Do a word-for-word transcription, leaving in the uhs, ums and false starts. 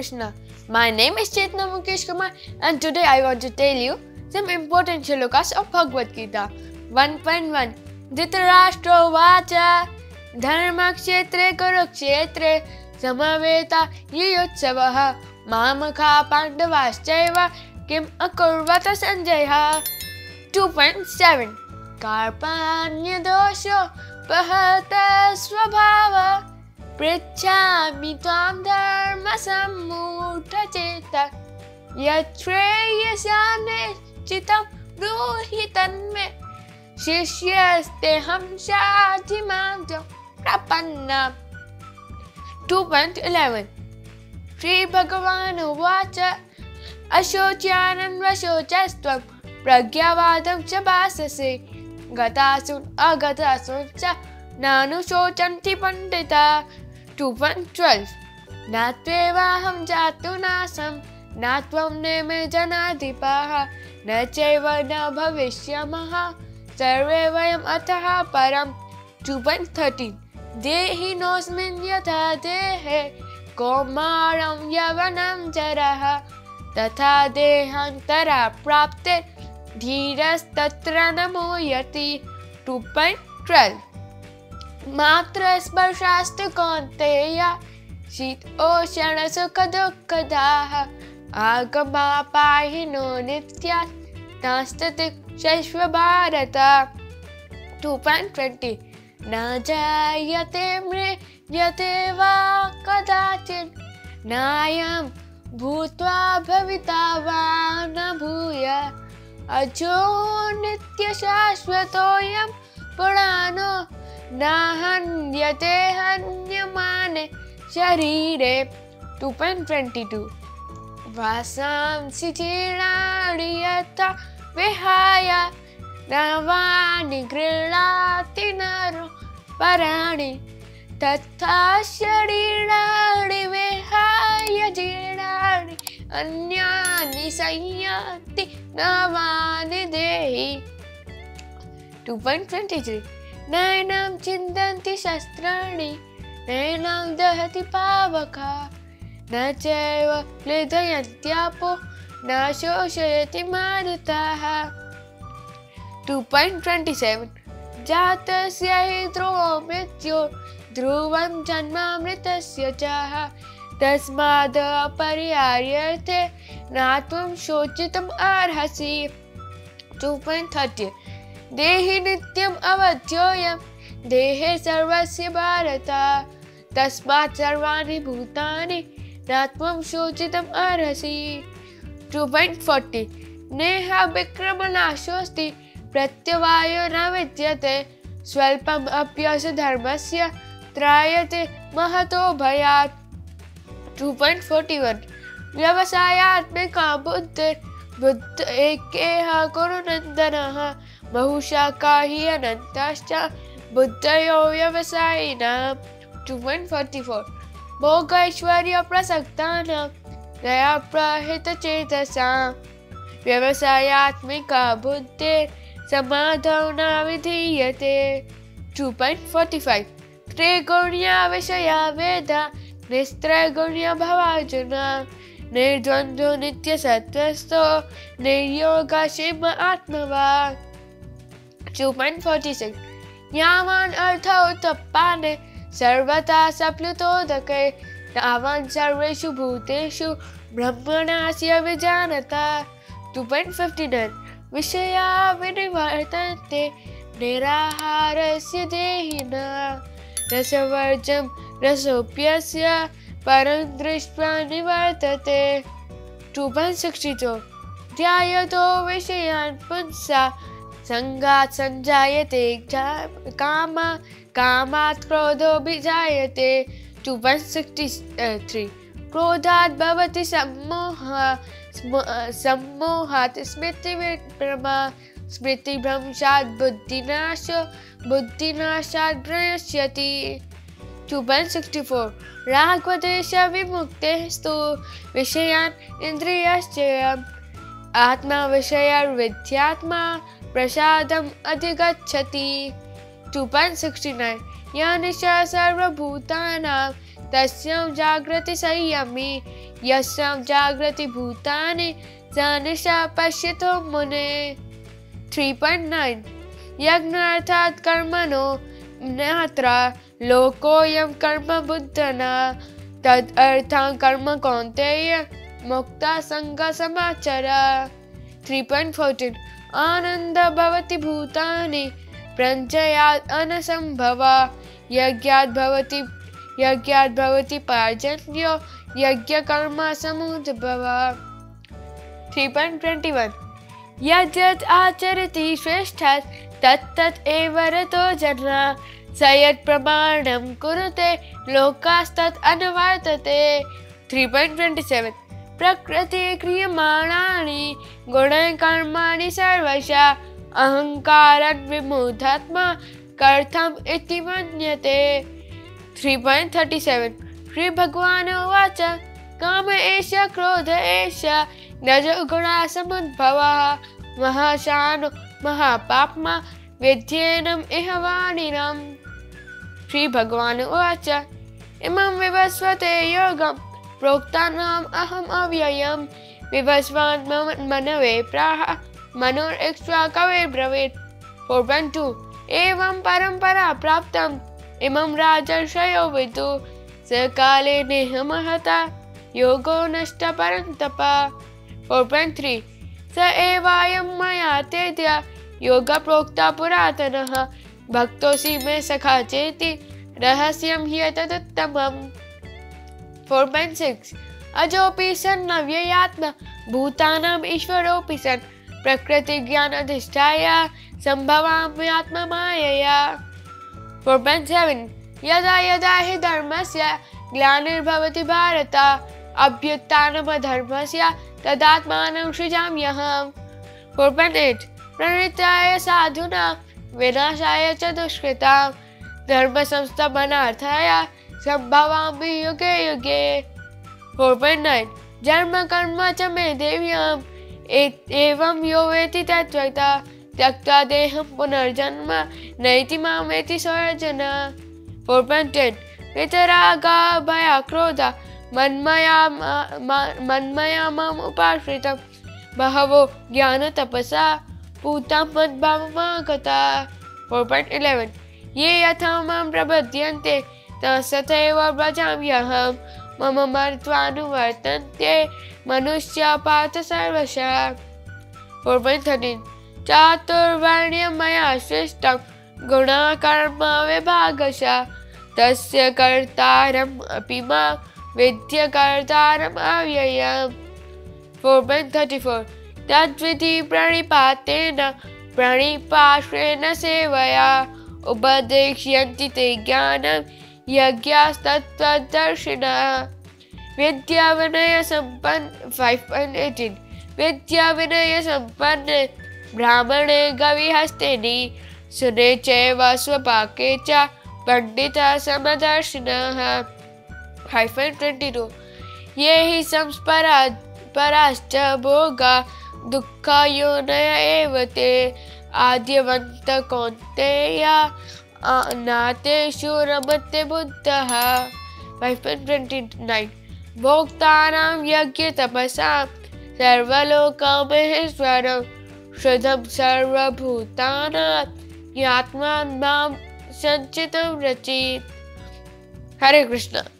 Krishna. My name is Chetna Mukeshkumar, and today I want to tell you some important shlokas of Bhagavad Gita. one point one Dhritarashtra Vacha Dharma Kshetre Kurukshetre Samaveta Yotsavaha Mamakha Pandavaschaiva Kim Akurvata Sanjaya. two point seven Karpanya Dosho Pahata Swabhava Prichami Tvam Dharma Sammudracheta Yatreyasane Chitam Ruhitanme Shishyaste Hamsha Jimanto Prapanna. two point eleven Sri Bhagavanuvacha Ashocyanan Vashochastvam Pragyavadam Chabasase Gatasun Agatasun Cha Nanu Shochanti Pandita. two point twelve Natvevaham Jatunasam Natvam Neme Janadipaha Nacheva Na Bhavishyamaha Sarvevayam Ataha Param. two point thirteen Dehi nosmin yatha dehe komaram yavanam jaraha tatha dehantara prapte dhiras tatra namoyati. two point twelve Matra sparshasta konteya shit oshana sukha dukha daha agama pahino nitya nastatik shaishva bharata. two point twenty Na jayate mriyate va kadachin nayam bhutva bhavita va na bhuya ajo nitya shashvatoyam purano nahanyate hanyamane sharire. two point twenty-two Vasam sichirariyata vihaya Ravani Grilati Naru Parani Tatha Sharirari Vihaya Jirari Anyani Sayati Navani Dehi. two point twenty-three Nainam Chindanti Shastrani Nainam Dahati Pavaka Nacheva Lidayantyapo Nashoshayati Maritaha. two point twenty-seven Jatasya hi dhruvo mrityor dhruvam janma mritasya chaha tasmada apariharyate natvam shochitam arhasi. two point thirty Dehi nityam avadyoyam dehe sarvasya bharata tasmat sarvani bhutani natvam shochitam arhasi. two point forty Neha bikramanashosti Pratyavayo na vidyate swalpam apyasa dharmasya trayate mahato bhayat. two point forty-one Vyavasayatmika buddhir buddh ekeha kurunandanaha mahushakahi anantascha buddhayo vyavasayinam. two point forty-four Bhogaishwarya prasaktanam daya prahita chetasam vyavasayatmika buddhir Samadhavna vidhiyate. two point forty-five Trigonya vishaya veda nistragonya bhavajana nirdvandho nitya sattvasto niryoga shema atmava. two point forty-six Yaman artha uttappane sarvata saplutodake tavan sarveshu bhuteshu brahmanasya vijanata. two point fifty-nine Vishaya vinivartante niraharasya dehina rasavarjam rasopyasya parandrishtva nivartate. two point sixty-two Dhyayato vishayan punsa sangat sanjayate kama kamat krodho bijayate. two point sixty-three Krodhat bhavati sammoha Sammohat smriti vibrama smriti brahmshad buddhinasha buddhinashad brayashyati. two point sixty-four Ragvadesha vimuktestu vishayan indriyashchayam atma vishayar vidyatma prasadam adhigacchati. two point sixty-nine Yanisha sarvabhutanam तस्यां जाग्रति संयमे यस्यां जाग्रति भूतानि जानिशा पश्यतो मुने। three point nine यज्ञ अर्थात कर्मणो नात्र लोकोयम कर्म बुद्धना तद अर्थां कर्म कौन्तेय मुक्ता संग समाचरा। three point fourteen आनंद भवति भूतानि प्रञ्चयात् अनसंभवा यज्ञात् भवति यज्ञात् भवति पार्जन्यो यज्ञ कर्म समुद्भवा। three point twenty-one यद् यद् आचरति श्रेष्ठः तत्तत् एव रतो जनः स यत् प्रमाणं कुरुते लोकास्तत् अनुवर्तते। three point twenty-seven प्रकृति क्रियमाणानि गुणकर्माणि सर्वशः अहंकारं विमूढात्मा कर्थम इति मन्यते। three point thirty-seven श्री भगवानुवाच काम एष क्रोध एष रजोगुणः समुद्भवः महाशानो महापाप्मा विध्येनम् इह वाणिनम्। श्री भगवानुवाच इमं विवस्वते योगं प्रोक्तानाम् अहम् अव्ययम् विवस्वान् मनवे प्राह मनोरिक्ष्वा कविर्ब्रवीत्। four point two एवं परंपरा प्राप्तं इमं राजर्षयो विदु सकाले नेह महता योगो नष्ट परन्तपा। four point three स एवायं मया तेत्य योग प्रोक्ता पुरातनः भक्तोऽसि मे सखा चेति रहस्यं हि एतदुत्तमम्। four point six अजोऽपि सन् अव्ययात्मा भूतानाम् ईश्वरोऽपि सन् प्रकृति ज्ञान अधिष्ठाय संभवाम्यात्ममायया। four point seven यदा यदा हि धर्मस्य ग्लानिर्भवति भारत अभ्युत्थानमधर्मस्य तदात्मानं सृजाम्यहम्। four point eight प्रणिताय साधूना विनाशाय च दुष्कृतां धर्मसंस्थापनार्थाय संभवामि युगे युगे। four point nine जन्म कर्म च मे देव्याम् एवं यो वेति तत्त्वता त्यक्त्वा देहं पुनर्जन्म नैति मां वेति सोऽर्जुना। four point ten वितरागा भया क्रोध मन्मया मन्मया माम् उपाश्रितं बहवो ज्ञानतपसा पूतां मद्भावमागता। four point eleven ये यथा मां प्रबध्यन्ते तथैव व्रजाम्यहं मम मर्त्वानुवर्तन्ते मनुष्य पात सर्वशः। four point thirteen चातुर्वर्ण्यं मया सृष्टं गुणकर्म विभागशः तस्य कर्तारम् अपि मां विद्य कर्तारम् अव्ययम्। four point thirty-four तद्विधि प्रणिपातेन प्रणिपाश्रेण सेवया उपदेक्ष्यन्ति ते ज्ञानं यज्ञस्तत्त्वदर्शिनः विद्या विनय संपन्न। five point eighteen विद्या विनय संपन्न ब्राह्मणे गविहस्तिनि सुने चैव स्वपाके च पंडितः समदर्शिनः। five point twenty-two ये हि संस्परा पराश्च भोगा दुःखा योनय एव ते आद्यवन्त कौन्तेय नातेषु रमते बुद्धः। five point twenty-nine भोक्तानां यज्ञ तपसां सर्वलोकमहेश्वरं शुद्धं सर्वभूतानां ज्ञात्वा मां सञ्चितं रचयेत्। हरे कृष्ण।